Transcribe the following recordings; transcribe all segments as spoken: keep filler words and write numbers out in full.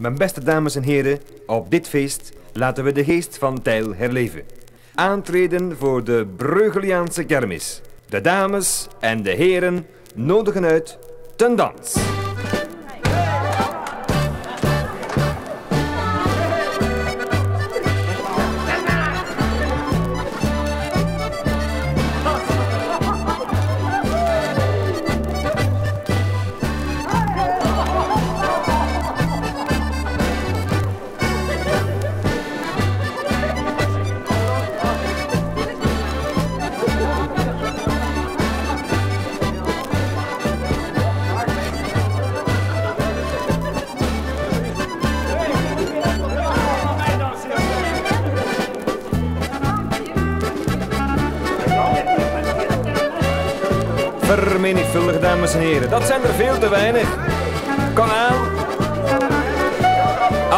Mijn beste dames en heren, op dit feest laten we de geest van Tijl herleven. Aantreden voor de Breugheliaanse Kermis. De dames en de heren nodigen uit ten dans. Vermenigvuldig, dames en heren. Dat zijn er veel te weinig. Kom aan.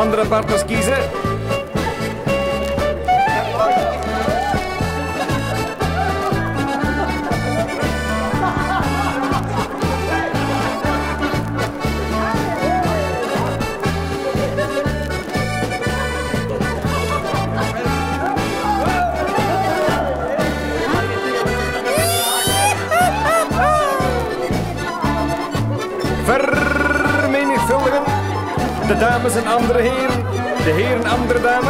Andere partners kiezen. De dames en andere heren, de heren en andere dames.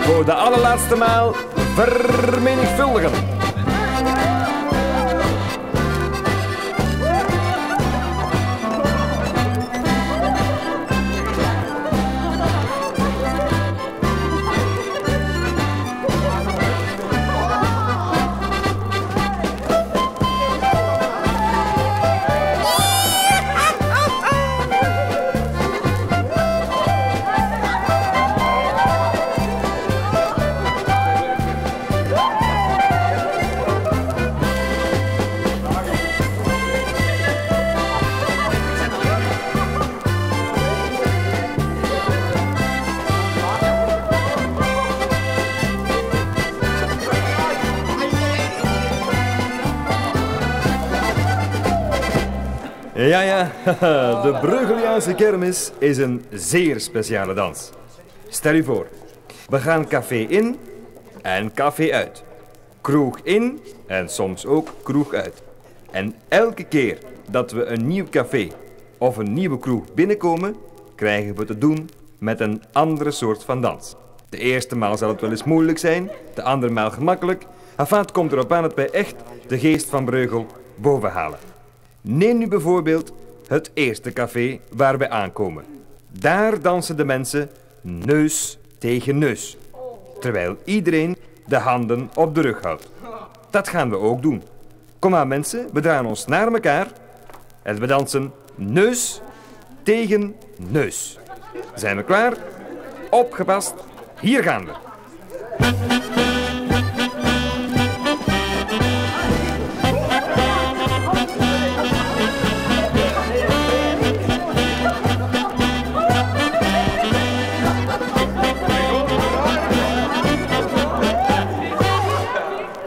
Voor de allerlaatste maal vermenigvuldigen. Ja, ja, de Breugheliaanse kermis is een zeer speciale dans. Stel u voor, we gaan café in en café uit. Kroeg in en soms ook kroeg uit. En elke keer dat we een nieuw café of een nieuwe kroeg binnenkomen, krijgen we te doen met een andere soort van dans. De eerste maal zal het wel eens moeilijk zijn, de andere maal gemakkelijk. Enfin, komt erop aan dat wij echt de geest van Breughel bovenhalen. Neem nu bijvoorbeeld het eerste café waar we aankomen. Daar dansen de mensen neus tegen neus, terwijl iedereen de handen op de rug houdt. Dat gaan we ook doen. Kom aan mensen, we draaien ons naar elkaar en we dansen neus tegen neus. Zijn we klaar? Opgepast, hier gaan we.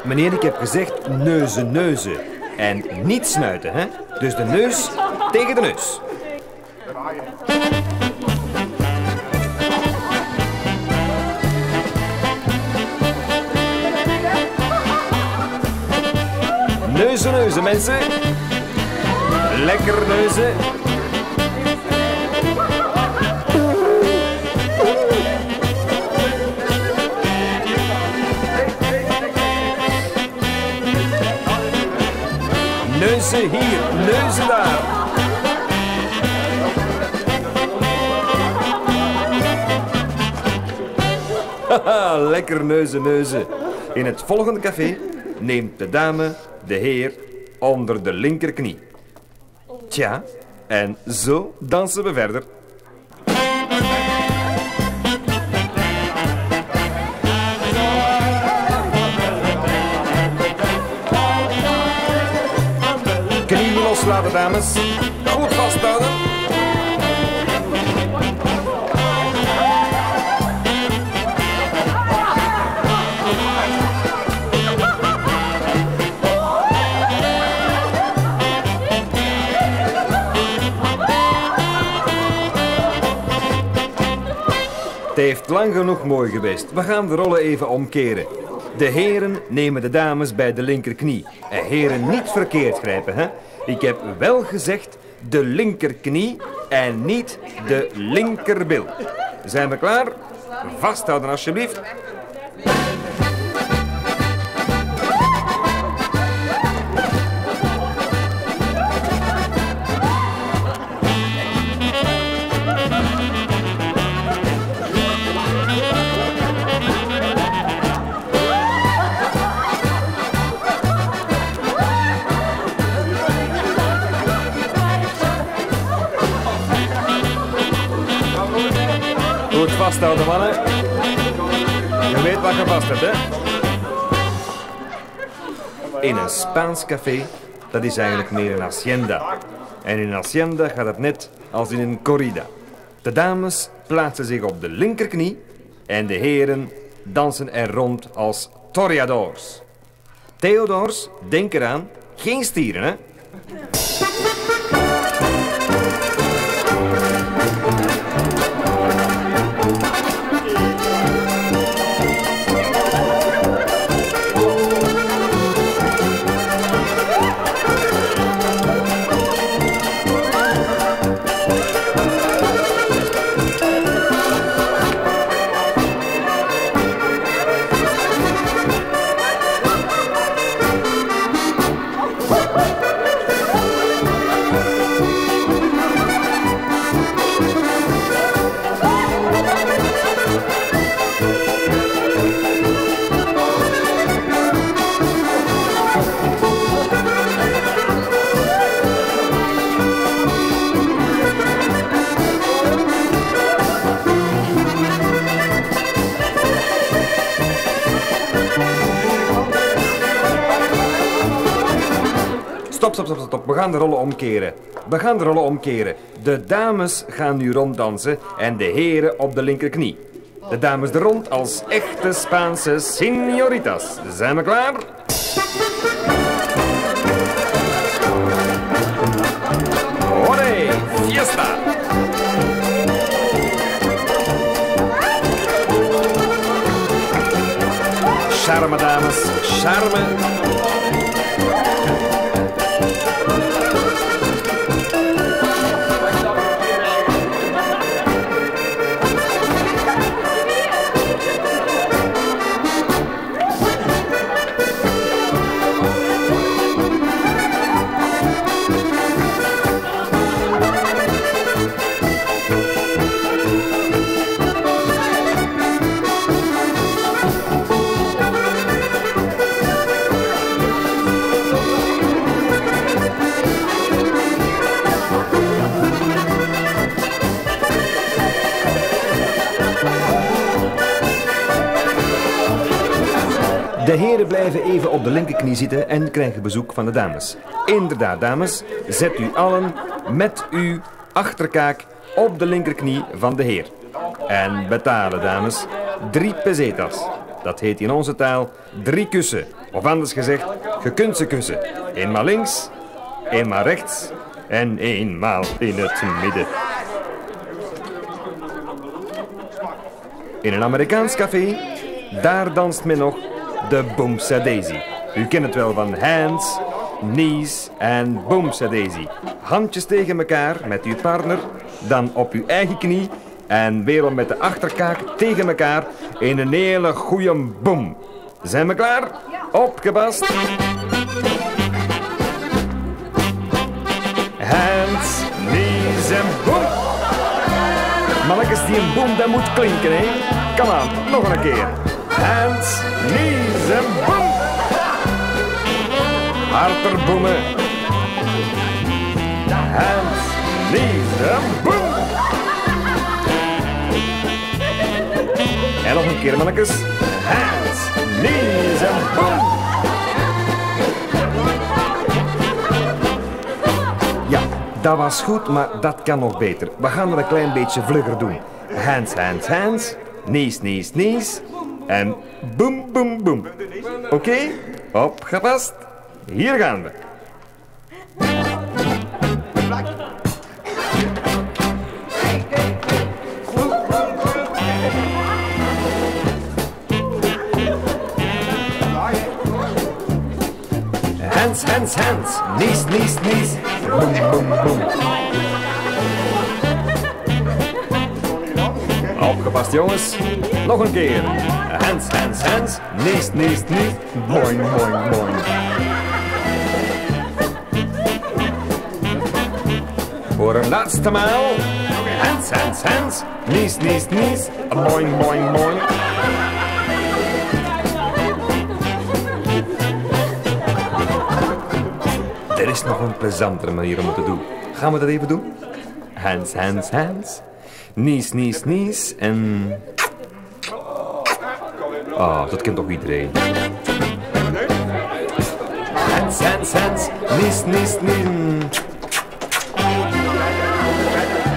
Meneer, ik heb gezegd neuzen, neuzen. En niet snuiten, hè? Dus de neus tegen de neus. Neuzen, neuzen, mensen. Lekker neuzen. Neuzen hier, neuzen daar. Haha, lekker neuzen, neuzen. In het volgende café neemt de dame de heer onder de linkerknie. Tja, en zo dansen we verder. slapen, dames. Goed vasthouden. Het heeft lang genoeg mooi geweest. We gaan de rollen even omkeren. De heren nemen de dames bij de linkerknie. En heren, niet verkeerd grijpen, hè? Ik heb wel gezegd de linkerknie en niet de linkerbil. Zijn we klaar? Vasthouden alsjeblieft. Vasthouden, mannen. Je weet wat je vast hebt, hè? In een Spaans café, dat is eigenlijk meer een hacienda. En in een hacienda gaat het net als in een corrida. De dames plaatsen zich op de linkerknie en de heren dansen er rond als toreadors. Theodors, denk eraan, geen stieren, hè? Stop, stop, stop, stop. We gaan de rollen omkeren. We gaan de rollen omkeren. De dames gaan nu ronddansen en de heren op de linkerknie. De dames er rond als echte Spaanse señoritas. Zijn we klaar? Olé, fiesta! Charme, dames, charme. De heren blijven even op de linkerknie zitten en krijgen bezoek van de dames. Inderdaad, dames, zet u allen met uw achterkaak op de linkerknie van de heer. En betalen, dames, drie pesetas. Dat heet in onze taal drie kussen. Of anders gezegd, je kunt ze kussen. Eenmaal links, eenmaal rechts en eenmaal in het midden. In een Amerikaans café, daar danst men nog de boomsadaisy. U kent het wel van hands, knees en boomsadaisy. Handjes tegen elkaar met uw partner, dan op uw eigen knie en weer met de achterkaak tegen elkaar in een hele goeie boom. Zijn we klaar? Opgepast. Hands, knees en boom. Mannetjes, die een boom, dat moet klinken, hè? Kom aan, nog een keer. Hands, knees en boom! Harder boemen! Hands, knees en boom! En nog een keer, mannetjes. Hands, knees en boom! Dat was goed, maar dat kan nog beter. We gaan het een klein beetje vlugger doen. Hands, hands, hands. Nies, nies, nies. En boem, boem, boem. Oké? Okay? Opgepast. Hier gaan we. Hands, hands, hands. Nies, nies, nies. Boem, boem, boem. Opgepast, jongens. Nog een keer. Hands, hands, hands. Nies, nies, nies. Boing, boing, boing. Voor een laatste maal. Hands, hands, hands. Nies, nies, nies. Boing, boing, boing. Er is nog een plezantere manier om het te doen. Gaan we dat even doen? Hands, hands, hands. Nies, nies, nies. En... oh, dat kent toch iedereen? Hands, hands, hands. Nies, nies, nies. Hands,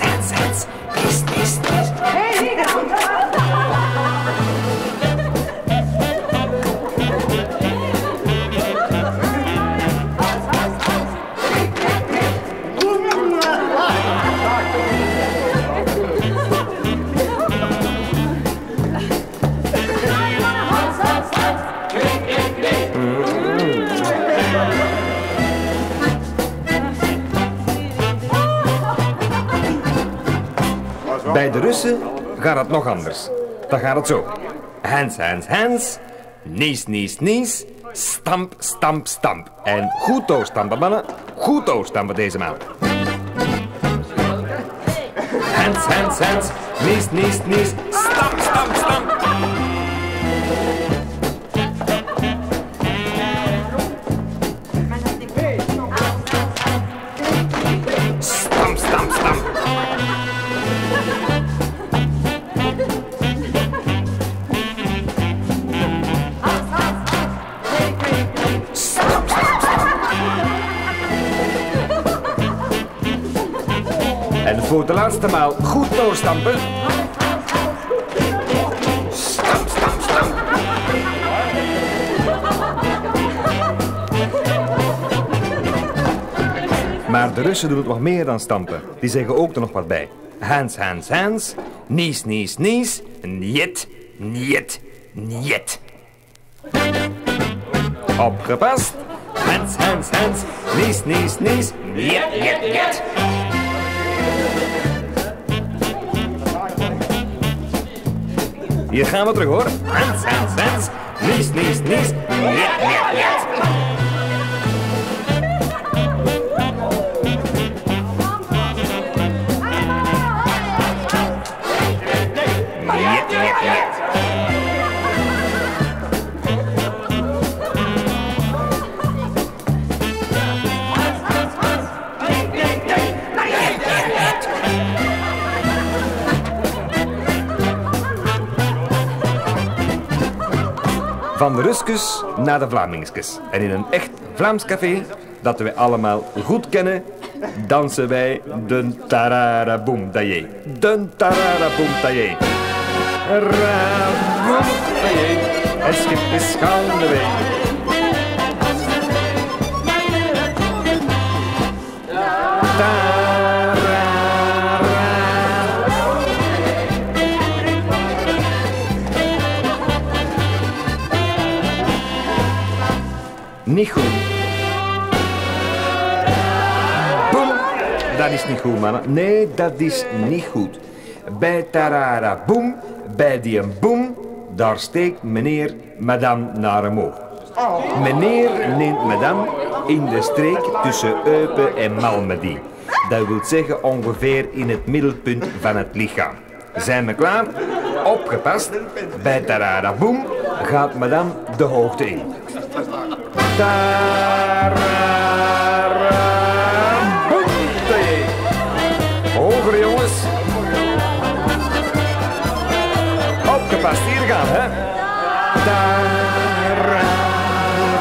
hands, hands. Nies, nies, nies. Bij de Russen gaat het nog anders. Dan gaat het zo. Hands, hands, hands. Nies, nies, nies. Stamp, stamp, stamp. En goed doorstampen, mannen. Goed doorstampen deze maal. Hands, hands, hands. Nies, nies, nies. Stamp, stamp, stamp. Stamp, stamp, stamp. En voor de laatste maal goed doorstampen. Stamp, stamp, stamp. Maar de Russen doen het nog meer dan stampen. Die zeggen ook er nog wat bij. Hands, hands, hands. Nies, nies, nies. Niet, niet, niet. Opgepast. Hands, hands, hands. Nies, nies, nies. Niet, niet, niet. Hier gaan we terug, hoor. Hands, hands, hands. Nies, nies, nies. Niet, niet, niet. Niet, niet, niet. Van de Ruskus naar de Vlamingskes. En in een echt Vlaams café, dat we allemaal goed kennen, dansen wij de ta-ra-ra-boem-da-jé. De ta-ra-ra-boem-da-jé. Ra-boem-da-jé, het schip is gaandeweg. Ta-ra-ra-boem-da-jé. Niet goed. Boem. Dat is niet goed, mannen. Nee, dat is niet goed. Bij tarara boem, bij die een boem, daar steekt meneer, madame naar omhoog. Meneer neemt madame in de streek tussen Eupen en Malmedy. Dat wil zeggen ongeveer in het middelpunt van het lichaam. Zijn we klaar? Opgepast. Bij tarara boem gaat madame de hoogte in. Ta-ra-ra-boem-da-jé. Hoger, jongens. Opgepast, hier gaan, hè. Ta-ra-ra-boem-da-jé.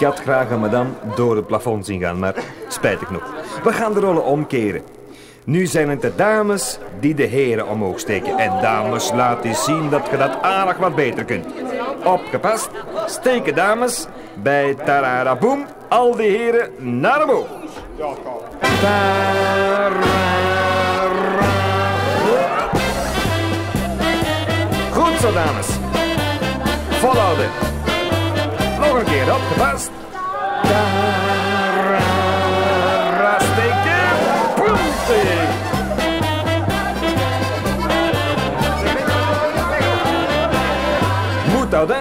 Ik had graag een madame door het plafond zien gaan, maar spijtig genoeg. We gaan de rollen omkeren. Nu zijn het de dames die de heren omhoog steken. En dames, laat eens zien dat je dat aardig wat beter kunt. Opgepast, steken dames bij ta-ra-ra-boem al die heren naar omhoog. Goed zo, dames. Volhouden. Nog een keer, opgepast. Ta-ra-ra, steken. Puntig. Moet houden.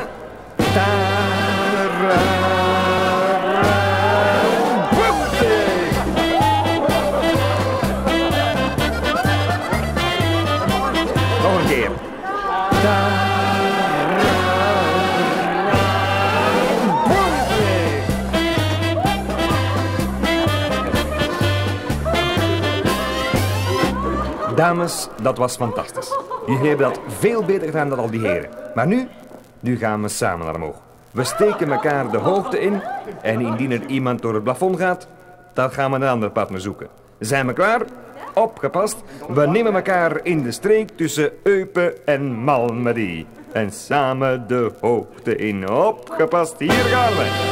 Dames, dat was fantastisch. Jullie hebben dat veel beter gedaan dan al die heren. Maar nu, nu gaan we samen naar omhoog. We steken elkaar de hoogte in en indien er iemand door het plafond gaat, dan gaan we een ander partner zoeken. Zijn we klaar? Opgepast, we nemen elkaar in de streek tussen Eupen en Malmerie. En samen de hoogte in. Opgepast, hier gaan we.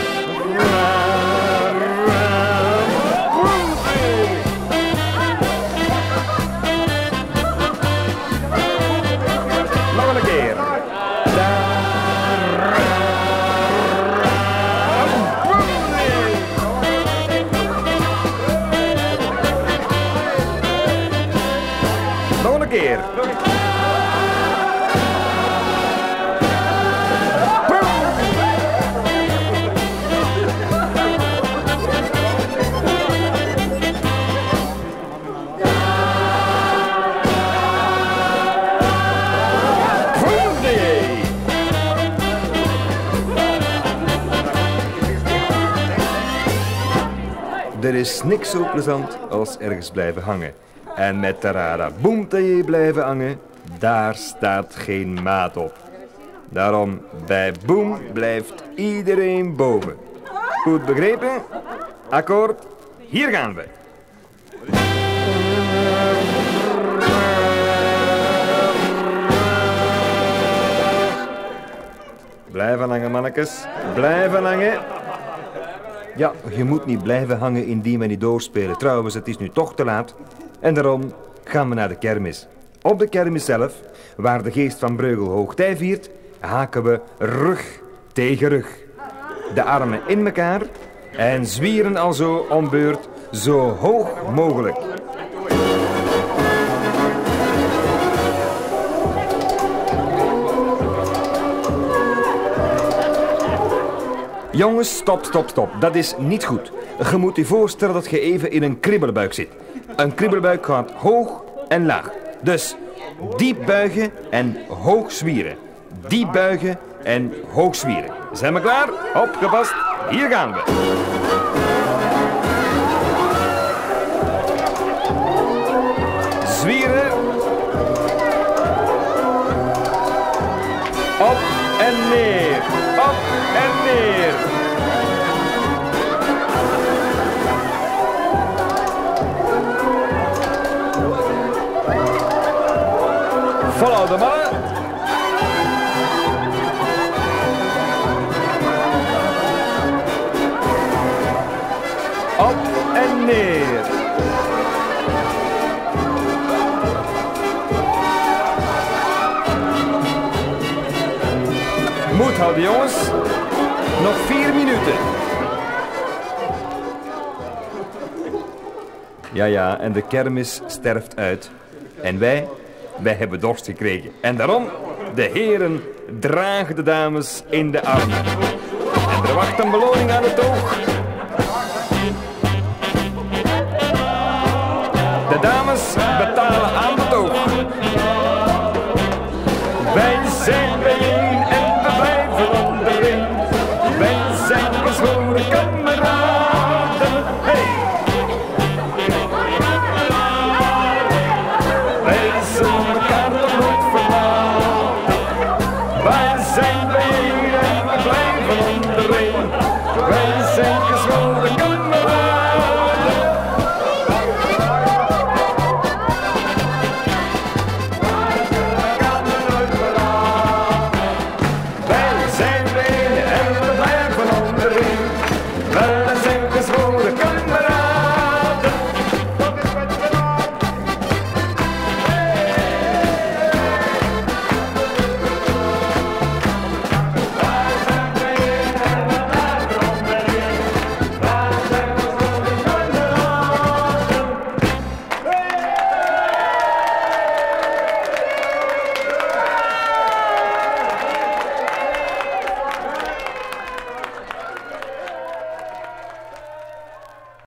Er is niks zo plezant als ergens blijven hangen. En met ta-ra-ra-boem-da-jé blijven hangen, daar staat geen maat op. Daarom, bij boem blijft iedereen boven. Goed begrepen? Akkoord, hier gaan we. Blijven hangen, mannetjes. Blijven hangen. Ja, je moet niet blijven hangen indien we niet doorspelen. Trouwens, het is nu toch te laat. En daarom gaan we naar de kermis. Op de kermis zelf, waar de geest van Breughel hoogtij viert, haken we rug tegen rug. De armen in elkaar en zwieren alzo om beurt zo hoog mogelijk. Jongens, stop, stop, stop. Dat is niet goed. Je moet je voorstellen dat je even in een kribbelenbuik zit. Een kribbelenbuik gaat hoog en laag. Dus diep buigen en hoog zwieren. Diep buigen en hoog zwieren. Zijn we klaar? Opgepast. Hier gaan we. Zwieren. Op en neer. Op en neer. Follow de mannen. Op en neer. Moed houden, jongens. Nog vier minuten. Ja, ja, en de kermis sterft uit. En wij... Wij hebben dorst gekregen. En daarom, de heren dragen de dames in de armen. En er wacht een beloning aan het oog. De dames betalen aan het oog. Wij zijn...